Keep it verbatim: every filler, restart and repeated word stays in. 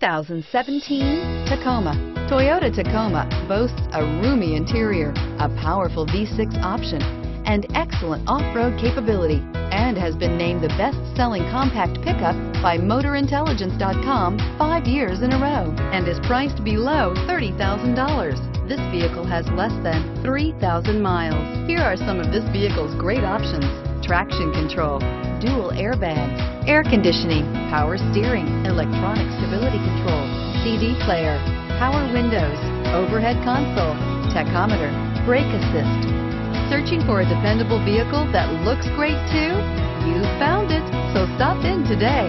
two thousand seventeen Tacoma. Toyota Tacoma boasts a roomy interior, a powerful V six option, and excellent off-road capability, and has been named the best-selling compact pickup by Motor Intelligence dot com five years in a row, and is priced below thirty thousand dollars. This vehicle has less than three thousand miles. Here are some of this vehicle's great options: traction control, dual airbags, air conditioning, power steering, electronic stability control, C D player, power windows, overhead console, tachometer, brake assist. Searching for a dependable vehicle that looks great too? You found it, so stop in today.